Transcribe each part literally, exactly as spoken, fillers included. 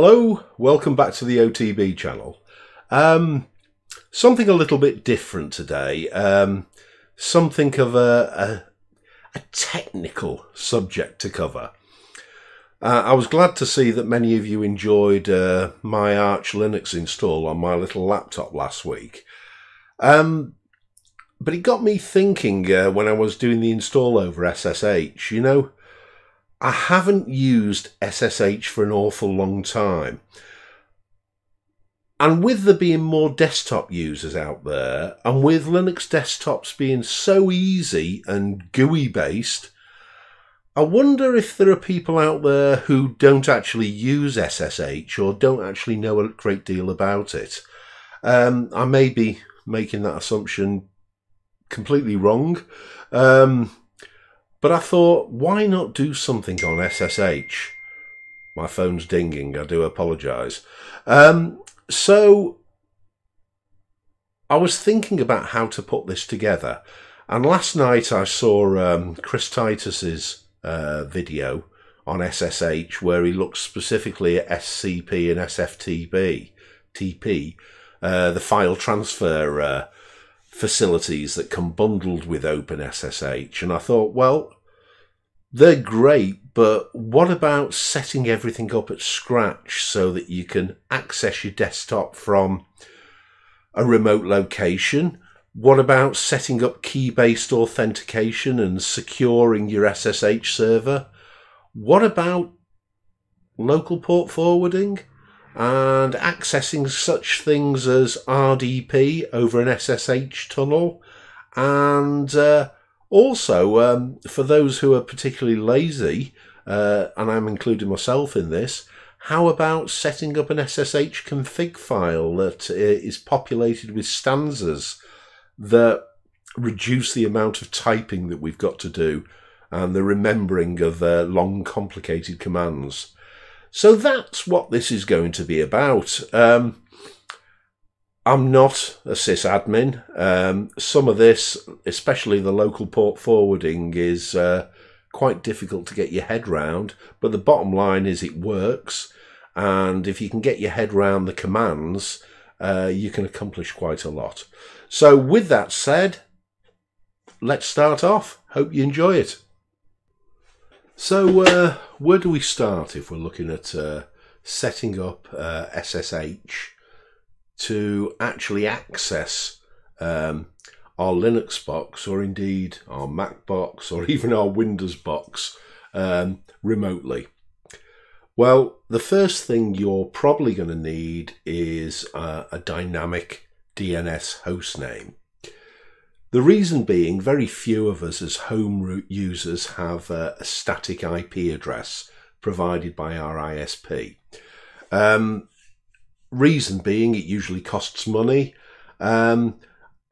Hello, welcome back to the O T B channel. Um, something a little bit different today, um, something of a, a, a technical subject to cover. Uh, I was glad to see that many of you enjoyed uh, my Arch Linux install on my little laptop last week. Um, but it got me thinking uh, when I was doing the install over S S H, you know, I haven't used S S H for an awful long time. And with there being more desktop users out there, and with Linux desktops being so easy and G U I based, I wonder if there are people out there who don't actually use S S H or don't actually know a great deal about it. Um, I may be making that assumption completely wrong. Um, But I thought, why not do something on S S H? My phone's dinging, I do apologise. Um, so, I was thinking about how to put this together. And last night I saw um, Chris Titus's uh, video on S S H where he looked specifically at S C P and S F T P, T P, uh, the file transfer uh, facilities that come bundled with OpenSSH, and I thought, well, they're great, but what about setting everything up at scratch so that you can access your desktop from a remote location? What about setting up key-based authentication and securing your S S H server? What about local port forwarding and accessing such things as R D P over an S S H tunnel? And uh, also, um, for those who are particularly lazy, uh, and I'm including myself in this, how about setting up an S S H config file that is populated with stanzas that reduce the amount of typing that we've got to do and the remembering of uh, long, complicated commands? So that's what this is going to be about. Um, I'm not a sysadmin. Um, some of this, especially the local port forwarding, is uh, quite difficult to get your head round. But the bottom line is it works. And if you can get your head round the commands, uh, you can accomplish quite a lot. So with that said, let's start off. Hope you enjoy it. So uh, where do we start if we're looking at uh, setting up uh, S S H to actually access um, our Linux box, or indeed our Mac box, or even our Windows box um, remotely? Well, the first thing you're probably going to need is uh, a dynamic D N S hostname. The reason being, very few of us as home root users have a, a static I P address provided by our I S P. Um, reason being, it usually costs money. Um,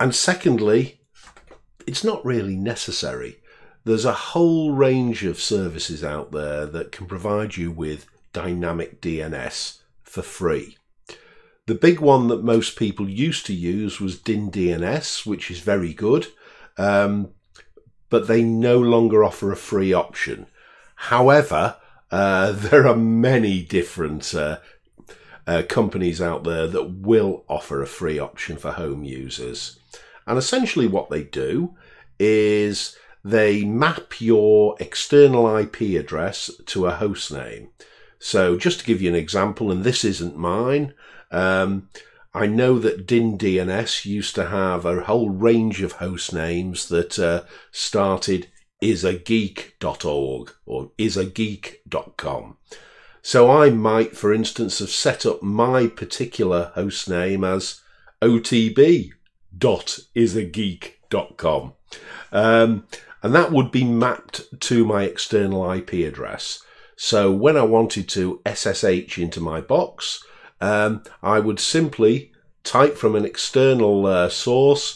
and secondly, it's not really necessary. There's a whole range of services out there that can provide you with dynamic D N S for free. The big one that most people used to use was DynDNS, which is very good, um, but they no longer offer a free option. However, uh, there are many different uh, uh, companies out there that will offer a free option for home users. And essentially what they do is they map your external I P address to a host name. So just to give you an example, and this isn't mine, Um, I know that DynDNS used to have a whole range of host names that uh, started isageek dot org or isageek dot com. So I might, for instance, have set up my particular host name as O T B dot isageek dot com. Um, and that would be mapped to my external I P address. So when I wanted to S S H into my box, Um, I would simply type from an external uh, source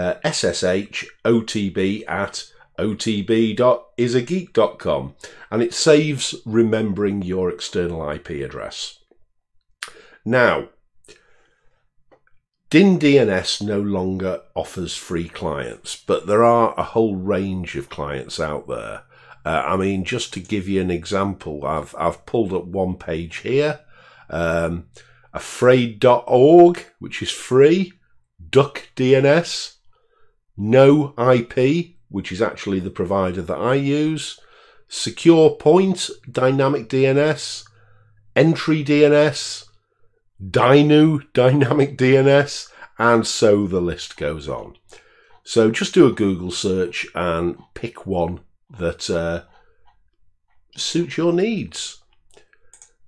uh, S S H O T B at O T B dot isageek dot com, and it saves remembering your external I P address. Now, DynDNS no longer offers free clients, but there are a whole range of clients out there. Uh, I mean, just to give you an example, I've, I've pulled up one page here. um, afraid dot org, which is free, duck D N S, No I P, which is actually the provider that I use, Secure Point, Dynamic D N S, Entry D N S, Dynu, Dynamic D N S, and so the list goes on. So just do a Google search and pick one that uh, suits your needs.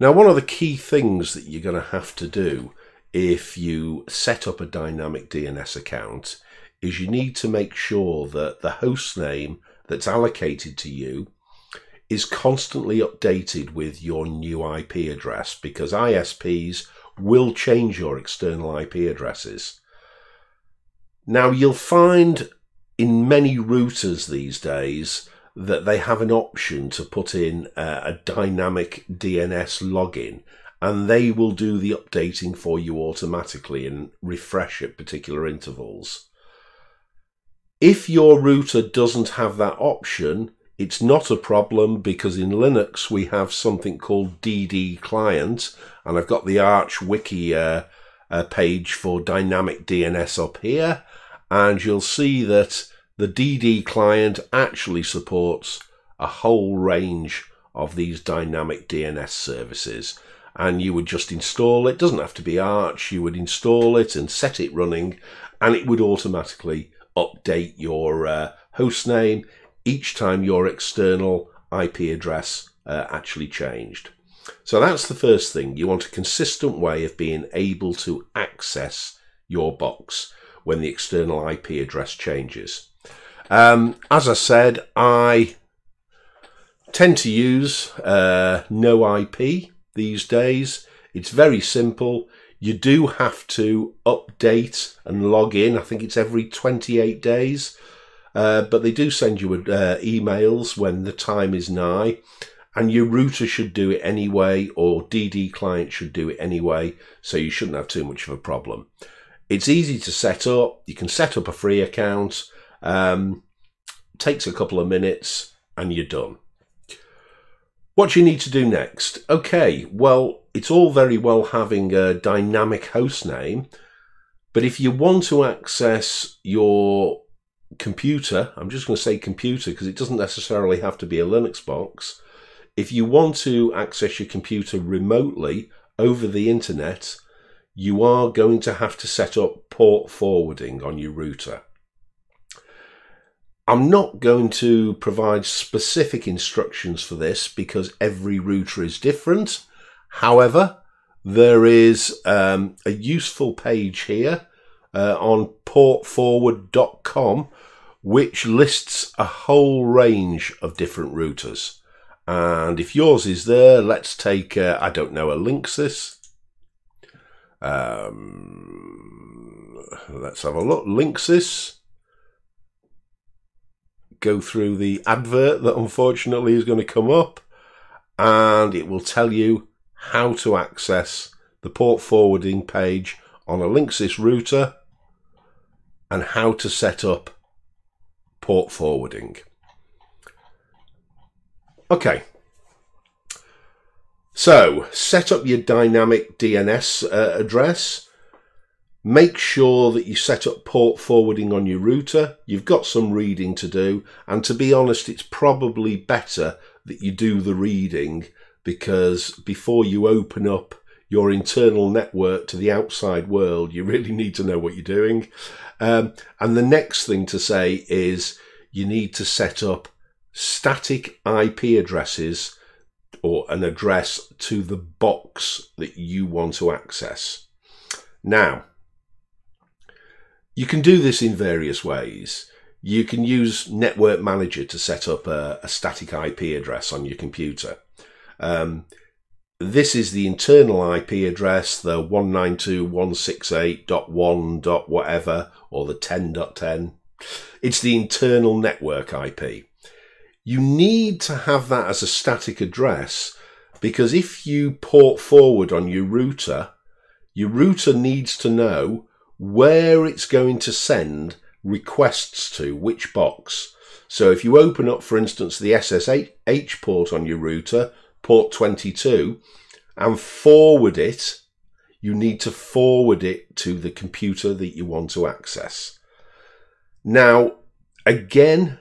Now, one of the key things that you're going to have to do if you set up a dynamic D N S account is you need to make sure that the host name that's allocated to you is constantly updated with your new I P address, because I S Ps will change your external I P addresses. Now, you'll find in many routers these days that they have an option to put in a dynamic D N S login, and they will do the updating for you automatically and refresh at particular intervals. If your router doesn't have that option, it's not a problem, because in Linux we have something called D D client, and I've got the Arch wiki uh, uh, page for dynamic D N S up here, and you'll see that the D D client actually supports a whole range of these dynamic D N S services, and you would just install it. It doesn't have to be Arch. You would install it and set it running, and it would automatically update your uh, host name each time your external I P address uh, actually changed. So that's the first thing. You want a consistent way of being able to access your box when the external I P address changes. Um, as I said, I tend to use uh, No I P these days. It's very simple. You do have to update and log in. I think it's every twenty-eight days. Uh, but they do send you uh, emails when the time is nigh, and your router should do it anyway, or D D client should do it anyway, so you shouldn't have too much of a problem. It's easy to set up. You can set up a free account. Um, takes a couple of minutes, and you're done. What you need to do next? Okay, well, it's all very well having a dynamic host name, but if you want to access your computer, I'm just going to say computer because it doesn't necessarily have to be a Linux box. If you want to access your computer remotely over the internet, you are going to have to set up port forwarding on your router. I'm not going to provide specific instructions for this because every router is different. However, there is um, a useful page here Uh, on port forward dot com, which lists a whole range of different routers. And if yours is there, let's take, uh, I don't know, a Linksys. Um, let's have a look. Linksys. Go through the advert that unfortunately is going to come up, and it will tell you how to access the port forwarding page on a Linksys router, and how to set up port forwarding. Okay, so set up your dynamic D N S uh, address. Make sure that you set up port forwarding on your router. You've got some reading to do, and to be honest, it's probably better that you do the reading, because before you open up your internal network to the outside world, you really need to know what you're doing. Um, and the next thing to say is you need to set up static I P addresses, or an address to the box that you want to access. Now, you can do this in various ways. You can use Network Manager to set up a, a static I P address on your computer. Um, This is the internal I P address, the one ninety-two dot one sixty-eight dot one. whatever, or the ten dot ten. It's the internal network I P. You need to have that as a static address, because if you port forward on your router, your router needs to know where it's going to send requests to, which box. So if you open up, for instance, the S S H port on your router, port twenty-two, and forward it, you need to forward it to the computer that you want to access. Now, again,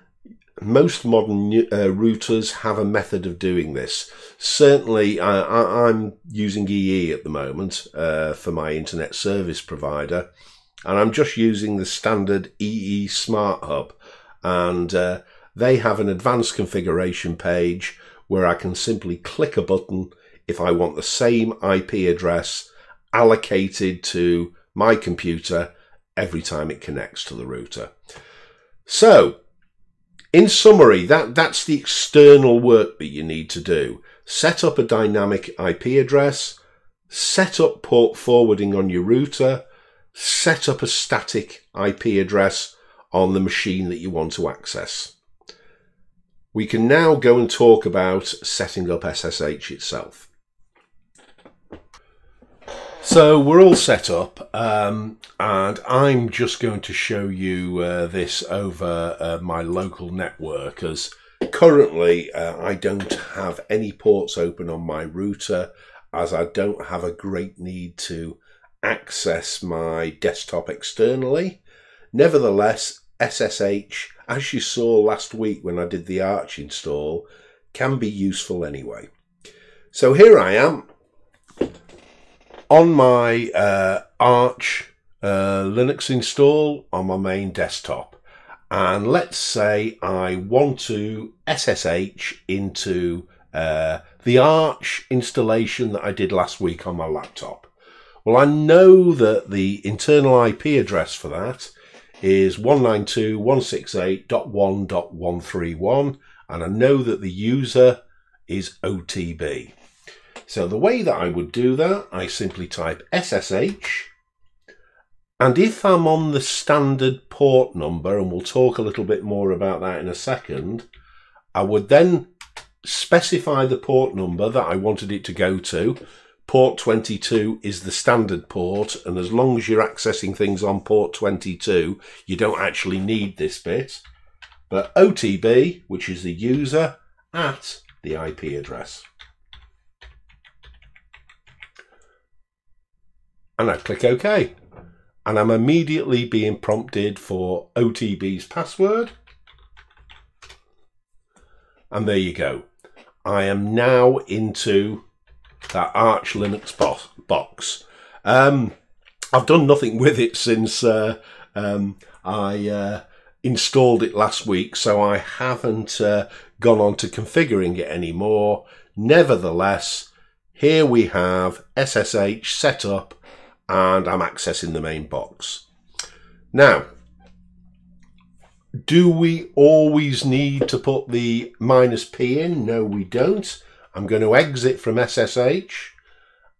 most modern uh, routers have a method of doing this. Certainly, I, I, I'm using E E at the moment uh, for my internet service provider, and I'm just using the standard E E Smart Hub, and uh, they have an advanced configuration page where I can simply click a button if I want the same I P address allocated to my computer every time it connects to the router. So, in summary, that, that's the external work that you need to do. Set up a dynamic I P address, set up port forwarding on your router, set up a static I P address on the machine that you want to access. We can now go and talk about setting up S S H itself. So we're all set up, um, and I'm just going to show you uh, this over uh, my local network, as currently uh, I don't have any ports open on my router, as I don't have a great need to access my desktop externally. Nevertheless, S S H, as you saw last week when I did the Arch install, can be useful anyway. So here I am on my uh, Arch uh, Linux install on my main desktop, and let's say I want to S S H into uh, the Arch installation that I did last week on my laptop. Well, I know that the internal I P address for that is one ninety-two dot one sixty-eight dot one dot one thirty-one, and I know that the user is O T B. So the way that I would do that, I simply type S S H, and if I'm on the standard port number, and we'll talk a little bit more about that in a second, I would then specify the port number that I wanted it to go to. Port twenty-two is the standard port, and as long as you're accessing things on port twenty-two, you don't actually need this bit. But O T B, which is the user, at the I P address. And I click OK, and I'm immediately being prompted for O T B's password, and there you go. I am now into that Arch Linux box. Um, I've done nothing with it since uh, um, I uh, installed it last week, so I haven't uh, gone on to configuring it anymore. Nevertheless, here we have S S H set up, and I'm accessing the main box. Now, do we always need to put the minus P in? No, we don't. I'm going to exit from S S H,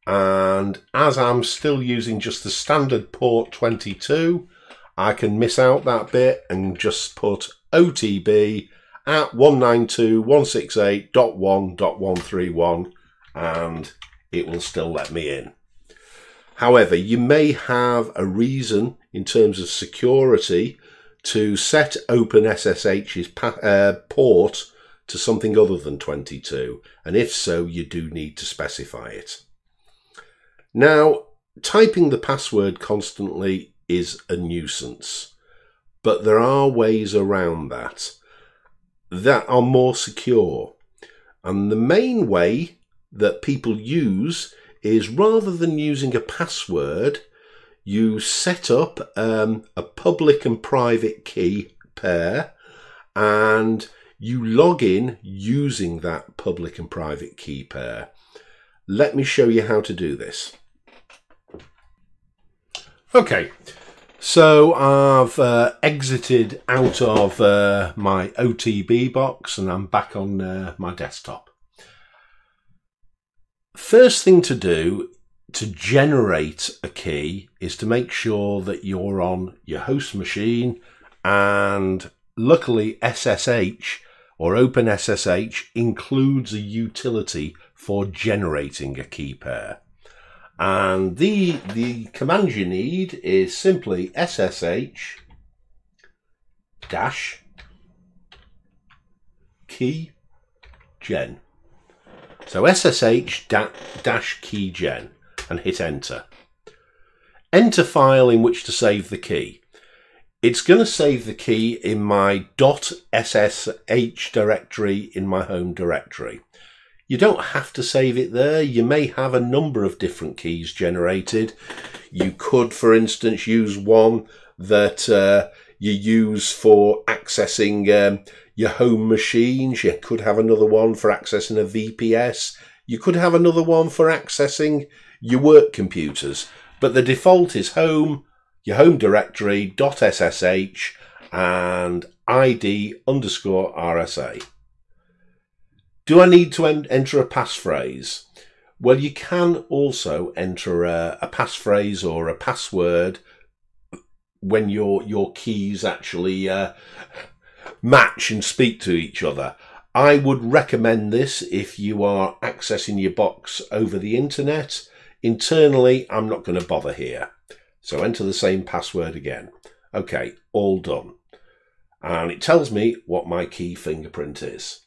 and as I'm still using just the standard port twenty-two, I can miss out that bit and just put O T B at one ninety-two dot one sixty-eight dot one dot one thirty-one, and it will still let me in. However, you may have a reason in terms of security to set OpenSSH's uh, port to something other than twenty-two, and if so, you do need to specify it. Now, typing the password constantly is a nuisance, but there are ways around that that are more secure, and the main way that people use is, rather than using a password, you set up um, a public and private key pair, and you log in using that public and private key pair. Let me show you how to do this. Okay, so I've uh, exited out of uh, my O T B box, and I'm back on uh, my desktop. First thing to do to generate a key is to make sure that you're on your host machine, and luckily S S H or OpenSSH includes a utility for generating a key pair. And the, the command you need is simply S S H dash keygen. So ssh dash keygen and hit enter. Enter file in which to save the key. It's going to save the key in my .ssh directory in my home directory. You don't have to save it there. You may have a number of different keys generated. You could, for instance, use one that uh, you use for accessing um, your home machines. You could have another one for accessing a V P S. You could have another one for accessing your work computers. But the default is home, your home directory, .ssh, and id underscore rsa. Do I need to en enter a passphrase? Well, you can also enter a, a passphrase or a password when your your keys actually uh, match and speak to each other. I would recommend this if you are accessing your box over the internet. Internally, I'm not going to bother here. So enter the same password again. Okay, all done. And it tells me what my key fingerprint is.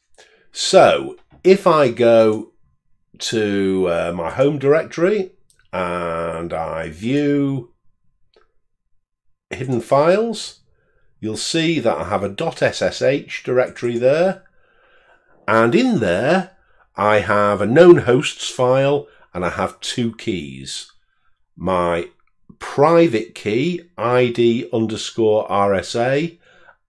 So if I go to uh, my home directory and I view hidden files, you'll see that I have a .ssh directory there. And in there, I have a known hosts file and I have two keys. My private key, id underscore rsa,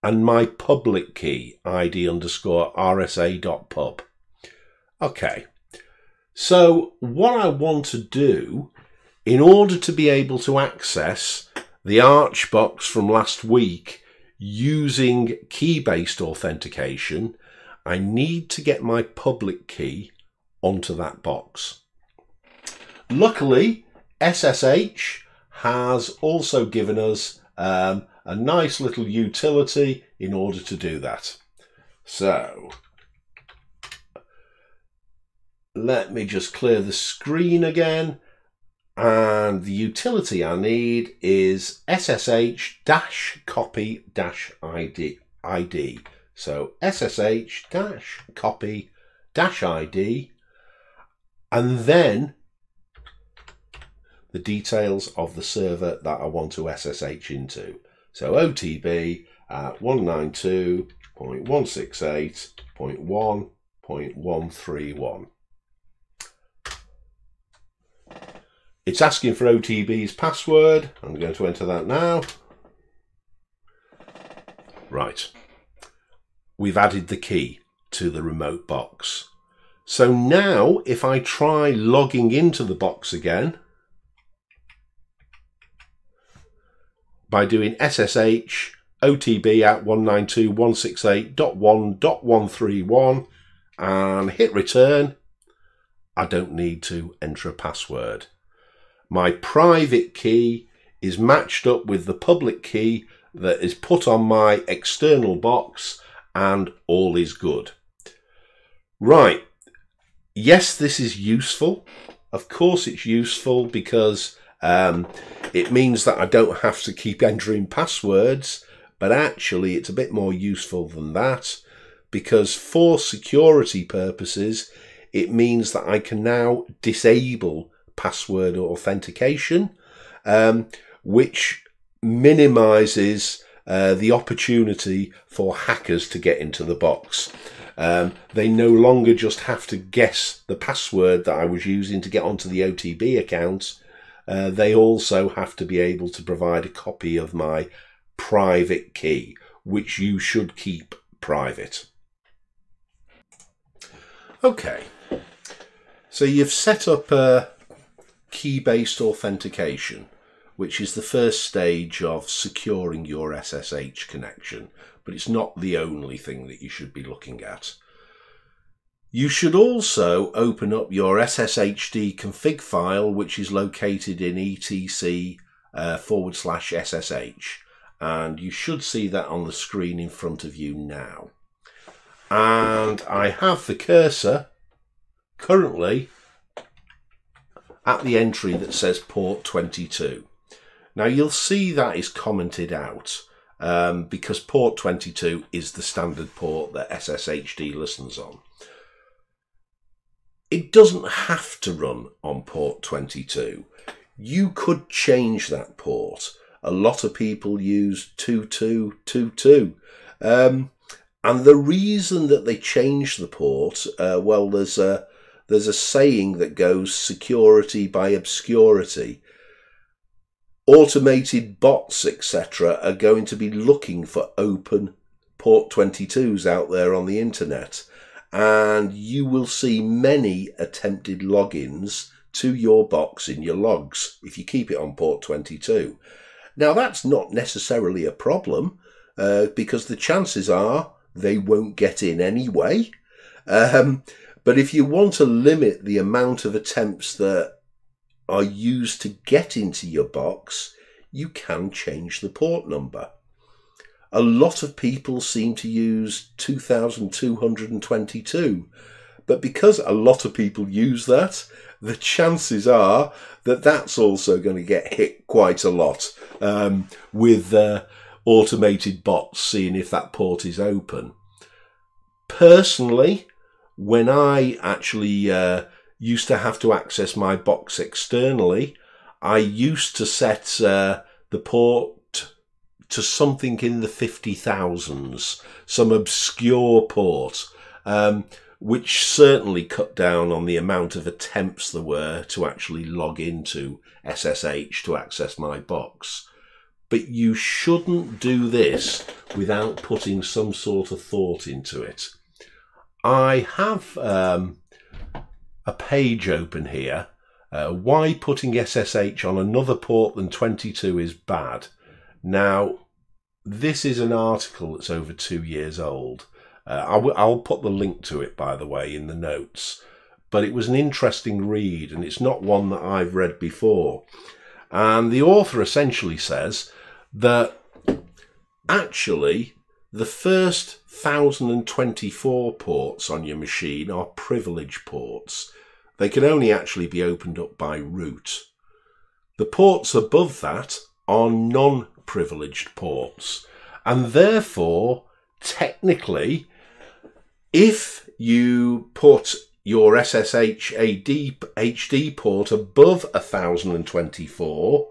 and my public key, id underscore rsa.pub. Okay, so what I want to do in order to be able to access the Arch box from last week using key-based authentication, I need to get my public key onto that box. Luckily, S S H has also given us um, a nice little utility in order to do that. So let me just clear the screen again. And the utility I need is ssh dash copy dash id. So ssh dash copy dash id, and then the details of the server that I want to S S H into. So O T B at one ninety-two dot one sixty-eight dot one dot one thirty-one. It's asking for O T B's password. I'm going to enter that now. Right. We've added the key to the remote box. So now if I try logging into the box again, by doing ssh O T B at one ninety-two dot one sixty-eight dot one dot one thirty-one and hit return, I don't need to enter a password. My private key is matched up with the public key that is put on my external box, and all is good. Right. Yes, this is useful. Of course it's useful because Um, it means that I don't have to keep entering passwords, but actually it's a bit more useful than that, because for security purposes, it means that I can now disable password authentication, um, which minimizes uh, the opportunity for hackers to get into the box. Um, they no longer just have to guess the password that I was using to get onto the O T B account. Uh, they also have to be able to provide a copy of my private key, which you should keep private. Okay, so you've set up a key-based authentication, which is the first stage of securing your S S H connection, but it's not the only thing that you should be looking at. You should also open up your sshd config file, which is located in etc uh, forward slash ssh, and you should see that on the screen in front of you now. And I have the cursor currently at the entry that says port twenty-two. Now you'll see that is commented out um, because port twenty-two is the standard port that sshd listens on. It doesn't have to run on port twenty-two. You could change that port. A lot of people use twenty-two twenty-two. Um, and the reason that they changed the port, uh, well, there's a, there's a saying that goes security by obscurity. Automated bots, et cetera, are going to be looking for open port twenty-twos out there on the internet. And you will see many attempted logins to your box in your logs if you keep it on port twenty-two. Now, that's not necessarily a problem uh, because the chances are they won't get in anyway. Um, but if you want to limit the amount of attempts that are used to get into your box, you can change the port number. A lot of people seem to use two thousand two hundred twenty-two, but because a lot of people use that, the chances are that that's also going to get hit quite a lot um, with uh, automated bots seeing if that port is open. Personally, when I actually uh, used to have to access my box externally, I used to set uh, the port to something in the fifty thousands, some obscure port, um, which certainly cut down on the amount of attempts there were to actually log into S S H to access my box. But you shouldn't do this without putting some sort of thought into it. I have um, a page open here. Uh, why putting S S H on another port than twenty-two is bad. Now, this is an article that's over two years old. Uh, I w I'll put the link to it, by the way, in the notes. But it was an interesting read, and it's not one that I've read before. And the author essentially says that, actually, the first one thousand twenty-four ports on your machine are privilege ports. They can only actually be opened up by root. The ports above that are non-privileged privileged ports, and therefore technically if you put your S S H H D port above one thousand twenty-four,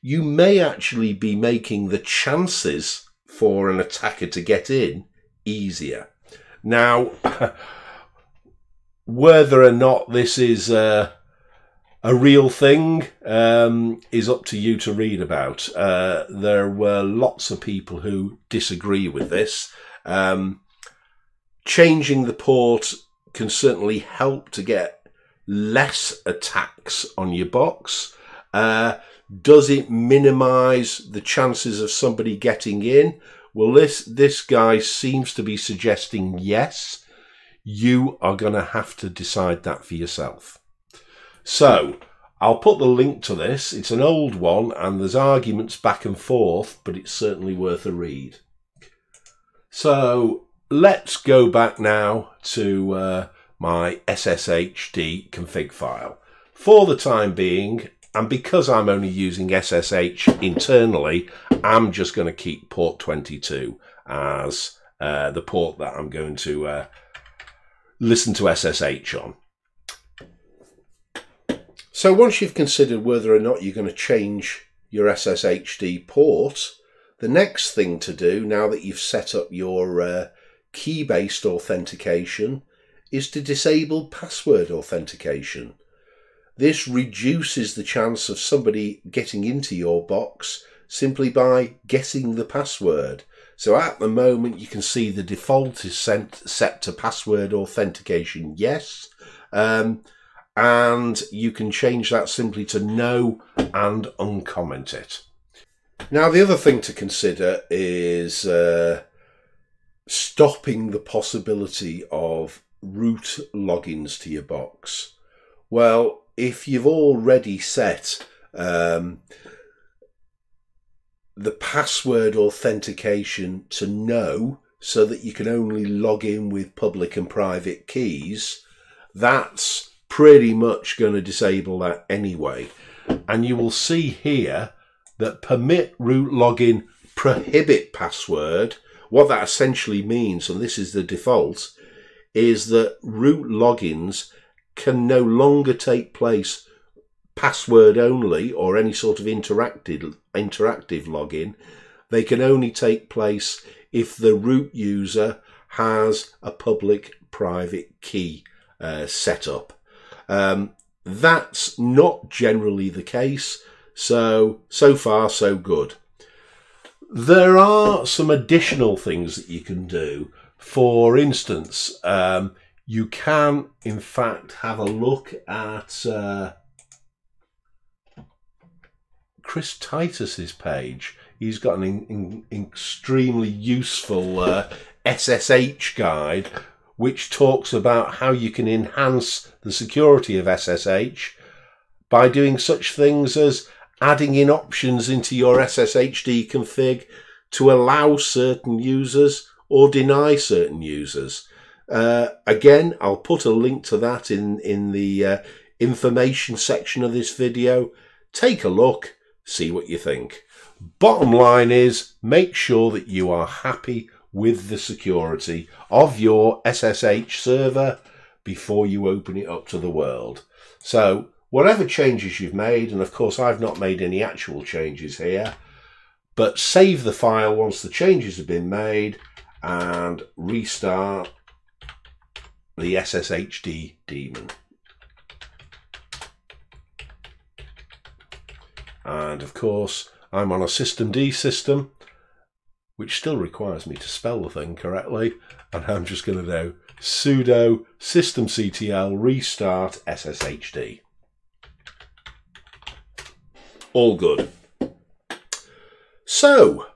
you may actually be making the chances for an attacker to get in easier. Now, whether or not this is uh, a real thing um, is up to you to read about. Uh, there were lots of people who disagree with this. Um, changing the port can certainly help to get less attacks on your box. Uh, does it minimize the chances of somebody getting in? Well, this, this guy seems to be suggesting yes. You are going to have to decide that for yourself. So, I'll put the link to this. It's an old one, and there's arguments back and forth, but it's certainly worth a read. So, let's go back now to uh, my S S H D config file. For the time being, and because I'm only using S S H internally, I'm just going to keep port twenty-two as uh, the port that I'm going to uh, listen to S S H on. So once you've considered whether or not you're going to change your S S H D port, the next thing to do, now that you've set up your uh, key-based authentication, is to disable password authentication. This reduces the chance of somebody getting into your box simply by guessing the password. So at the moment, you can see the default is sent, set to password authentication, yes. Um, And you can change that simply to no and uncomment it. Now, the other thing to consider is uh, stopping the possibility of root logins to your box. Well, if you've already set um, the password authentication to no so that you can only log in with public and private keys, that's pretty much going to disable that anyway. And you will see here that permit root login, prohibit password. What that essentially means, and this is the default, is that root logins can no longer take place password only or any sort of interactive interactive login. They can only take place if the root user has a public private key uh, set up. Um, that's not generally the case. So, so far so good. There are some additional things that you can do. For instance, um, you can in fact have a look at uh, Chris Titus's page. He's got an in, in, extremely useful uh, S S H guide which talks about how you can enhance the security of S S H by doing such things as adding in options into your S S H D config to allow certain users or deny certain users. Uh, again, I'll put a link to that in, in the uh, information section of this video. Take a look, see what you think. Bottom line is, make sure that you are happy with the security of your S S H server before you open it up to the world. So whatever changes you've made, and of course I've not made any actual changes here, but save the file once the changes have been made and restart the S S H D daemon. And of course, I'm on a systemd system, which still requires me to spell the thing correctly. And I'm just going to do sudo systemctl restart sshd. All good. So,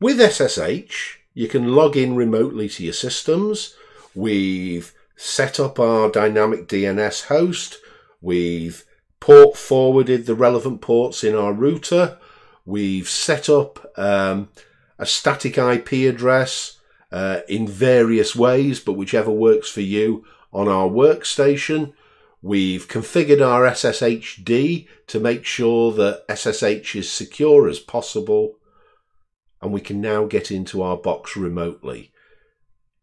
with S S H, you can log in remotely to your systems. We've set up our dynamic D N S host. We've port forwarded the relevant ports in our router. We've set up um, a static I P address uh, in various ways, but whichever works for you on our workstation. We've configured our S S H D to make sure that S S H is secure as possible. And we can now get into our box remotely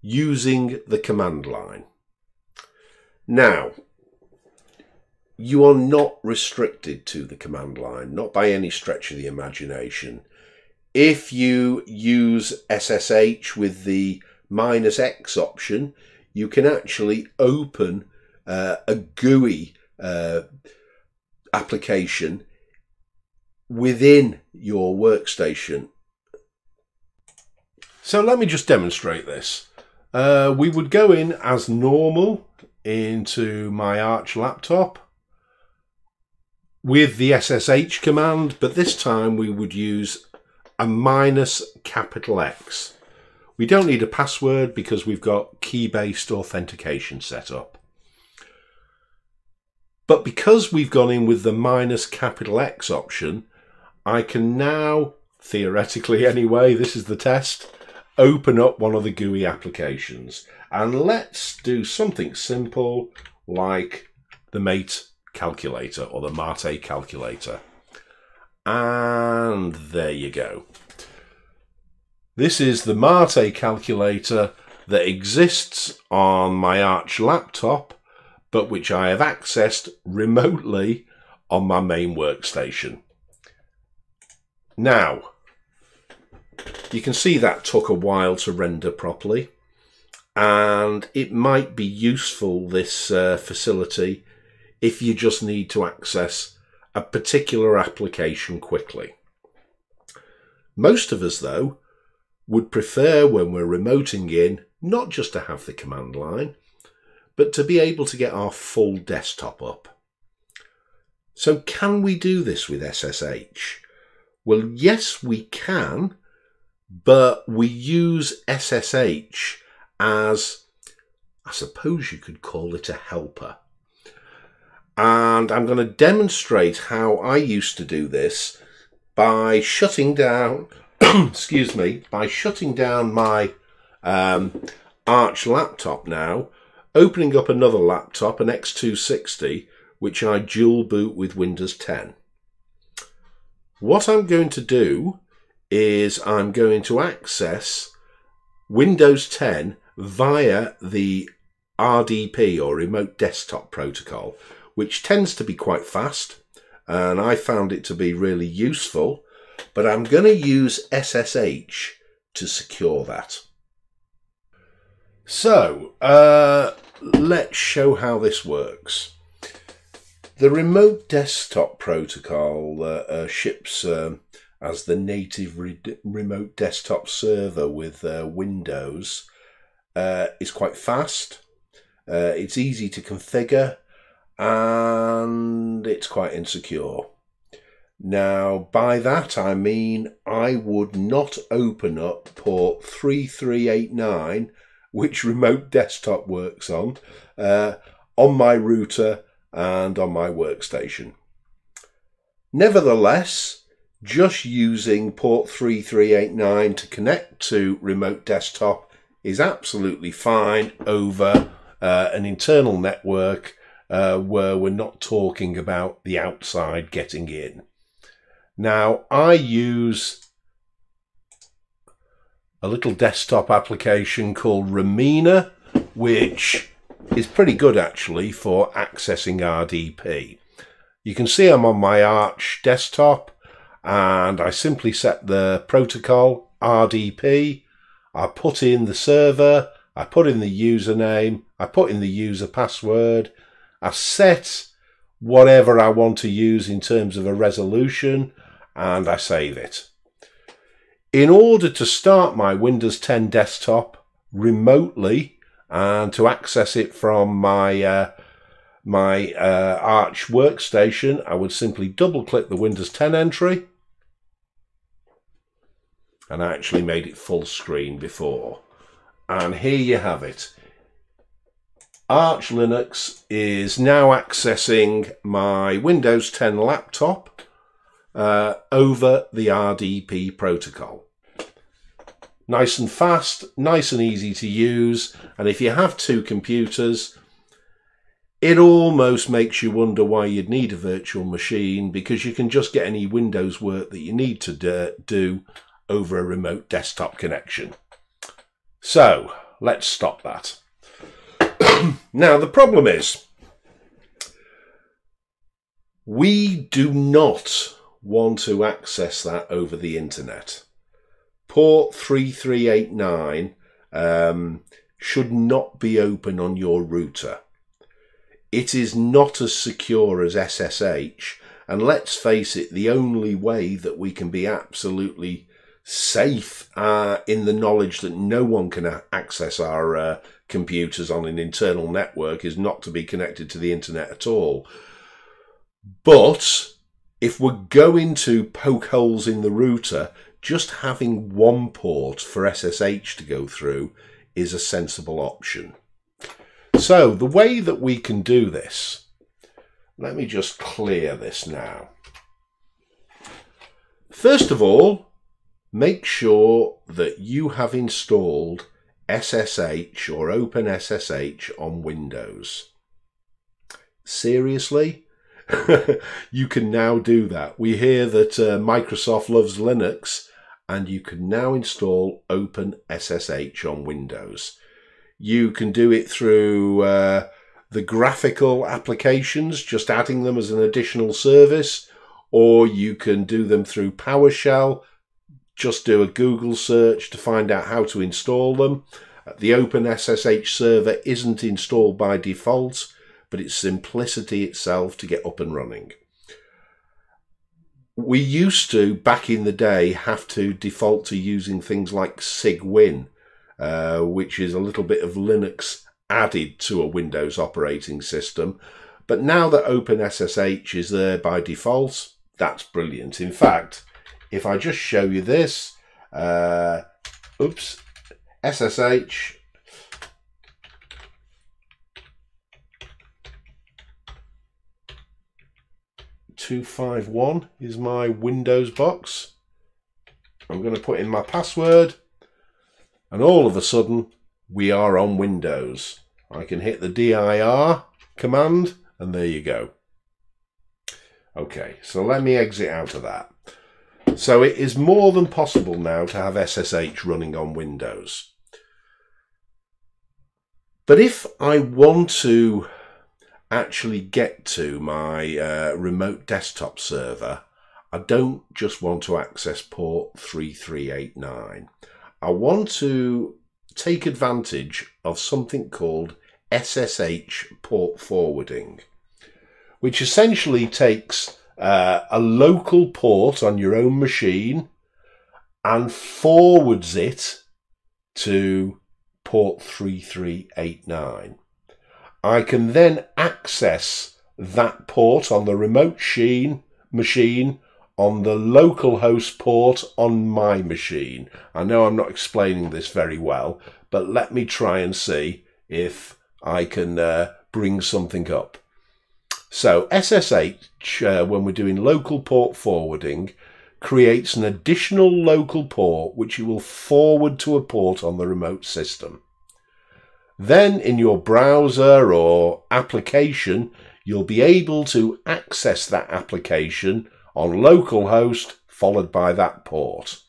using the command line. Now, you are not restricted to the command line, not by any stretch of the imagination. If you use S S H with the minus X option, you can actually open uh, a G U I uh, application within your workstation. So let me just demonstrate this. Uh, we would go in as normal into my Arch laptop with the S S H command, but this time we would use a minus capital X. We don't need a password because we've got key-based authentication set up. But because we've gone in with the minus capital X option, I can now, theoretically anyway, this is the test, open up one of the G U I applications. And let's do something simple like the Mate calculator or the Mate calculator. And there you go. This is the Mate calculator that exists on my Arch laptop, but which I have accessed remotely on my main workstation. Now, you can see that took a while to render properly, and it might be useful, this uh, facility, if you just need to access a particular application quickly. Most of us, though, would prefer when we're remoting in, not just to have the command line, but to be able to get our full desktop up. So can we do this with S S H? Well, yes, we can, but we use S S H as, I suppose you could call it, a helper. And I'm going to demonstrate how I used to do this by shutting down, excuse me, by shutting down my um, Arch laptop now, opening up another laptop, an X two sixty, which I dual boot with Windows ten. What I'm going to do is I'm going to access Windows ten via the R D P, or Remote Desktop Protocol, which tends to be quite fast, and I found it to be really useful, but I'm going to use S S H to secure that. So uh, let's show how this works. The Remote Desktop Protocol uh, uh, ships um, as the native re remote desktop server with uh, Windows. Uh, it's quite fast, uh, it's easy to configure, and it's quite insecure. Now, by that I mean I would not open up port three three eight nine, which Remote Desktop works on, uh, on my router and on my workstation. Nevertheless, just using port three three eight nine to connect to Remote Desktop is absolutely fine over uh, an internal network uh, where we're not talking about the outside getting in. Now, I use a little desktop application called Remina, which is pretty good actually for accessing R D P. You can see I'm on my Arch desktop, and I simply set the protocol R D P, I put in the server, I put in the username, I put in the user password, I set whatever I want to use in terms of a resolution, and I save it. In order to start my Windows ten desktop remotely and to access it from my uh, my uh, Arch workstation, I would simply double click the Windows ten entry, and I actually made it full screen before. And here you have it. Arch Linux is now accessing my Windows ten laptop Uh, over the R D P protocol. Nice and fast, nice and easy to use, and if you have two computers, it almost makes you wonder why you'd need a virtual machine, because you can just get any Windows work that you need to do over a remote desktop connection. So let's stop that. Now, the problem is we do not want to access that over the internet. Port three three eight nine um, should not be open on your router. It is not as secure as S S H, and let's face it, the only way that we can be absolutely safe uh, in the knowledge that no one can access our uh, computers on an internal network is not to be connected to the internet at all. But if we're going to poke holes in the router, just having one port for S S H to go through is a sensible option. So the way that we can do this, let me just clear this now. First of all, make sure that you have installed S S H or OpenSSH on Windows. Seriously? You can now do that. We hear that uh, Microsoft loves Linux, and you can now install OpenSSH on Windows. You can do it through uh, the graphical applications, just adding them as an additional service, or you can do them through PowerShell. Just do a Google search to find out how to install them. The OpenSSH server isn't installed by default, but it's simplicity itself to get up and running. We used to, back in the day, have to default to using things like Cygwin, uh, which is a little bit of Linux added to a Windows operating system. But now that OpenSSH is there by default, that's brilliant. In fact, if I just show you this, uh, oops, S S H, two five one is my Windows box. I'm going to put in my password, and all of a sudden we are on Windows. I can hit the dir command, and there you go. Okay, so let me exit out of that. So it is more than possible now to have S S H running on Windows. But if I want to actually get to my uh, remote desktop server, I don't just want to access port three three eight nine. I want to take advantage of something called S S H port forwarding, which essentially takes uh, a local port on your own machine and forwards it to port three three eight nine. I can then access that port on the remote sheen, machine on the local host port on my machine. I know I'm not explaining this very well, but let me try and see if I can uh, bring something up. So S S H, uh, when we're doing local port forwarding, creates an additional local port which you will forward to a port on the remote system. Then in your browser or application, you'll be able to access that application on localhost followed by that port.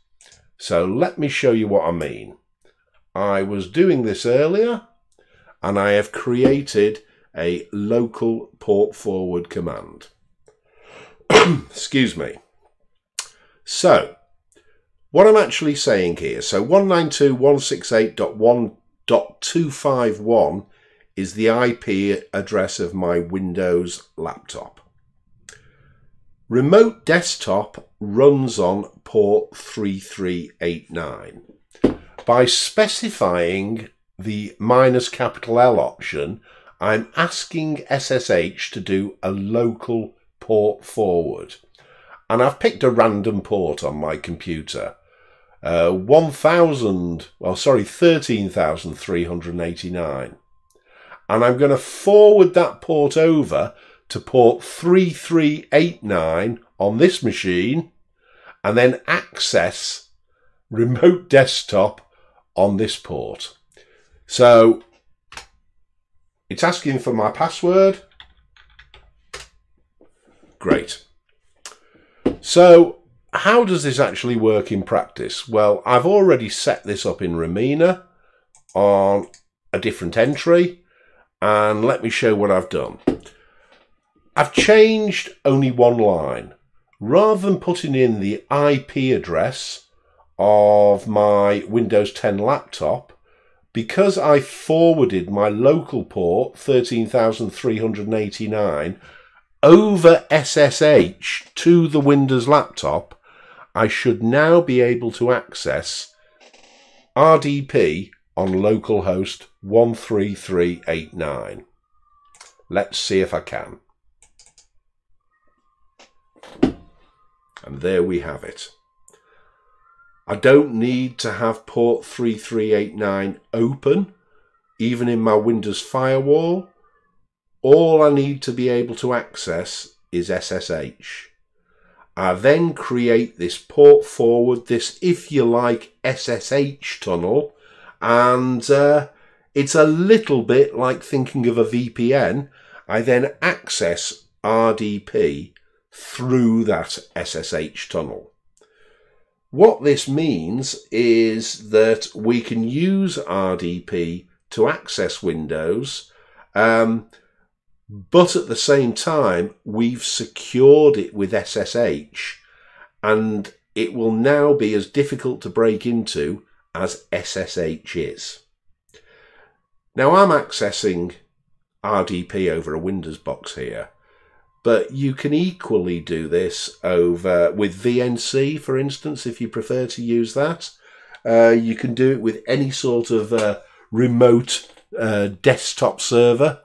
So let me show you what I mean. I was doing this earlier and I have created a local port forward command. Excuse me. So what I'm actually saying here, so one ninety-two dot one sixty-eight dot one dot two fifty-one is the I P address of my Windows laptop. Remote desktop runs on port three three eight nine. By specifying the minus capital L option, I'm asking S S H to do a local port forward. And I've picked a random port on my computer. Uh, one thousand, well, sorry, thirteen thousand three hundred eighty-nine. And I'm going to forward that port over to port three three eight nine on this machine and then access remote desktop on this port. So it's asking for my password. Great. So how does this actually work in practice? Well, I've already set this up in Remina on a different entry, and let me show what I've done. I've changed only one line. Rather than putting in the I P address of my Windows ten laptop, because I forwarded my local port thirteen thousand three hundred eighty-nine over S S H to the Windows laptop, I should now be able to access R D P on localhost one three three eight nine. Let's see if I can. And there we have it. I don't need to have port three three eight nine open, even in my Windows firewall. All I need to be able to access is S S H. I then create this port forward, this, if you like, S S H tunnel, and uh, it's a little bit like thinking of a V P N. I then access R D P through that S S H tunnel. What this means is that we can use R D P to access Windows, um, but at the same time we've secured it with S S H, and it will now be as difficult to break into as S S H is. Now I'm accessing R D P over a Windows box here, but you can equally do this over with V N C, for instance, if you prefer to use that. Uh, you can do it with any sort of uh, remote uh, desktop server.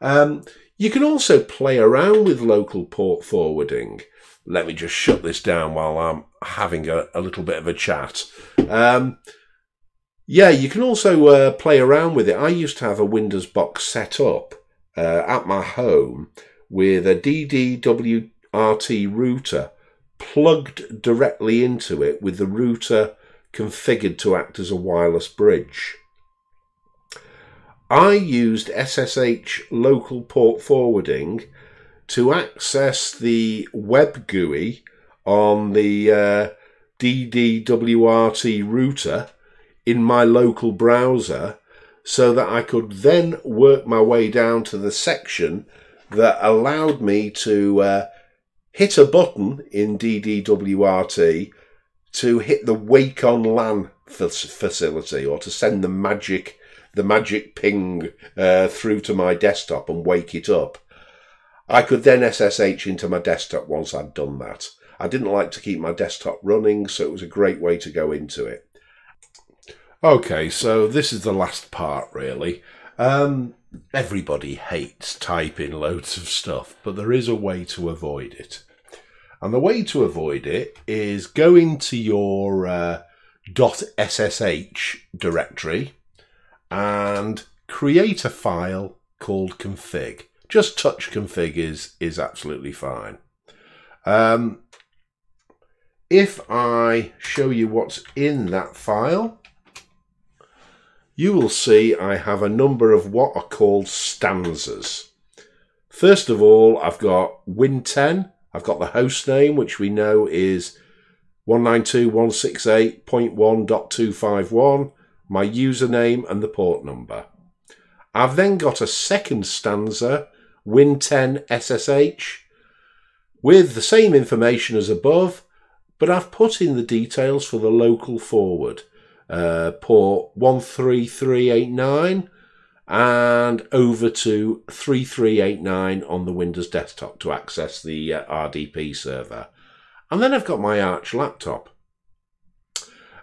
Um, you can also play around with local port forwarding. Let me just shut this down while I'm having a, a little bit of a chat. Um, yeah, you can also uh, play around with it. I used to have a Windows box set up uh, at my home with a D D W R T router plugged directly into it, with the router configured to act as a wireless bridge. I used S S H local port forwarding to access the web G U I on the uh, D D W R T router in my local browser, so that I could then work my way down to the section that allowed me to uh, hit a button in D D W R T to hit the wake on LAN facility, or to send the magic the magic ping uh, through to my desktop and wake it up. I could then S S H into my desktop once I'd done that. I didn't like to keep my desktop running, so it was a great way to go into it. Okay, so this is the last part, really. Um, everybody hates typing loads of stuff, but there is a way to avoid it. And the way to avoid it is go into your uh, .ssh directory and create a file called config. Just touch config is, is absolutely fine. Um, if I show you what's in that file, you will see I have a number of what are called stanzas. First of all, I've got Win ten. I've got the host name, which we know is one ninety-two dot one sixty-eight dot one dot two fifty-one, my username and the port number. I've then got a second stanza, Win ten S S H, with the same information as above, but I've put in the details for the local forward, uh, port one three three eight nine and over to three three eight nine on the Windows desktop to access the uh, R D P server. And then I've got my Arch laptop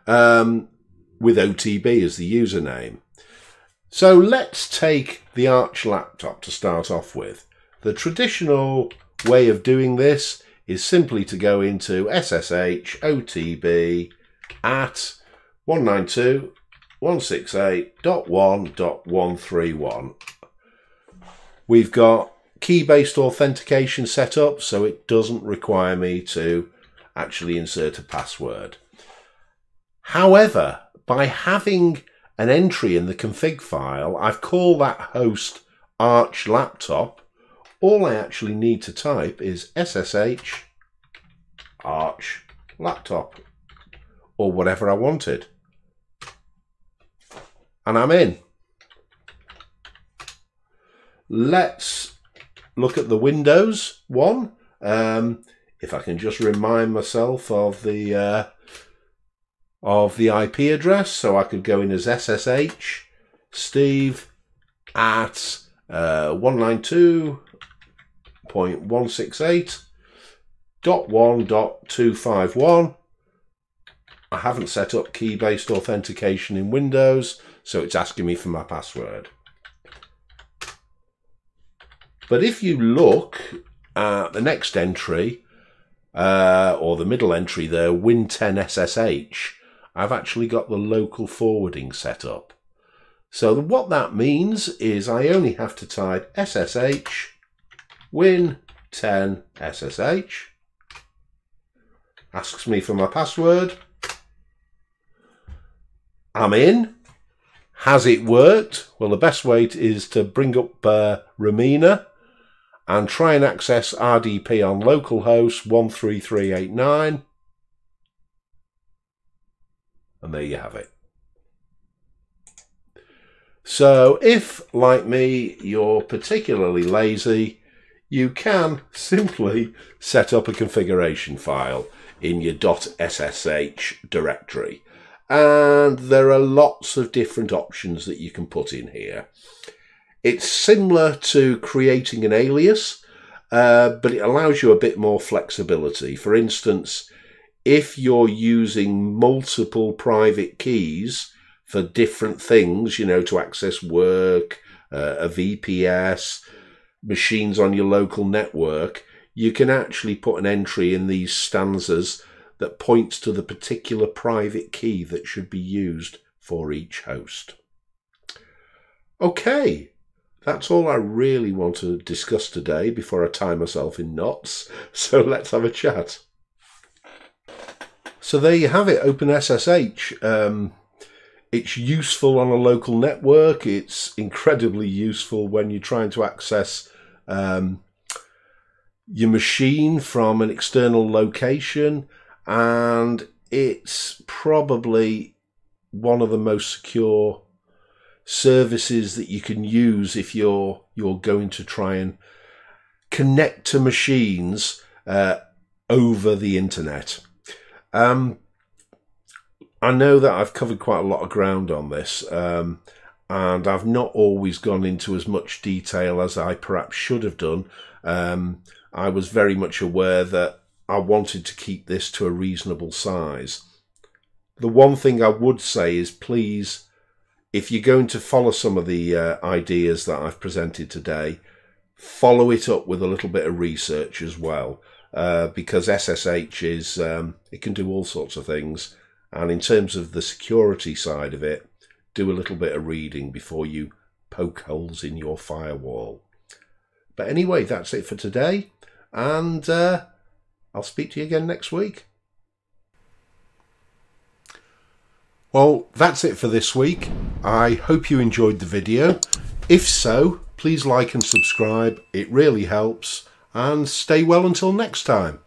um, with O T B as the username. So let's take the Arch laptop to start off with. The traditional way of doing this is simply to go into S S H O T B at one ninety-two dot one sixty-eight dot one dot one thirty-one. We've got key-based authentication set up, so it doesn't require me to actually insert a password. However, by having an entry in the config file, I've called that host Arch laptop. All I actually need to type is S S H Arch laptop, or whatever I wanted. And I'm in. Let's look at the Windows one. Um, if I can just remind myself of the uh, of the I P address, so I could go in as S S H Steve at uh, one ninety-two dot one sixty-eight dot one dot two fifty-one. I haven't set up key-based authentication in Windows, so it's asking me for my password. But if you look at the next entry, uh, or the middle entry there, Win ten S S H, I've actually got the local forwarding set up. So what that means is I only have to type S S H Win ten S S H, asks me for my password, I'm in. Has it worked? Well, the best way is to bring up uh, Remina and try and access R D P on localhost one three three eight nine, and there you have it. So if, like me, you're particularly lazy, you can simply set up a configuration file in your .ssh directory. And there are lots of different options that you can put in here. It's similar to creating an alias, uh, but it allows you a bit more flexibility. For instance, if you're using multiple private keys for different things, you know, to access work, uh, a V P S, machines on your local network, you can actually put an entry in these stanzas that points to the particular private key that should be used for each host. Okay, that's all I really want to discuss today before I tie myself in knots, so let's have a chat. So there you have it, OpenSSH. Um, it's useful on a local network. It's incredibly useful when you're trying to access um, your machine from an external location. And it's probably one of the most secure services that you can use if you're you're going to try and connect to machines uh, over the internet. Um, I know that I've covered quite a lot of ground on this, um, and I've not always gone into as much detail as I perhaps should have done. Um, I was very much aware that I wanted to keep this to a reasonable size. The one thing I would say is, please, if you're going to follow some of the uh, ideas that I've presented today, follow it up with a little bit of research as well, uh, because S S H is, um, it can do all sorts of things. And in terms of the security side of it, do a little bit of reading before you poke holes in your firewall. But anyway, that's it for today. And uh, I'll speak to you again next week. Well, that's it for this week. I hope you enjoyed the video. If so, please like and subscribe. It really helps. And stay well until next time.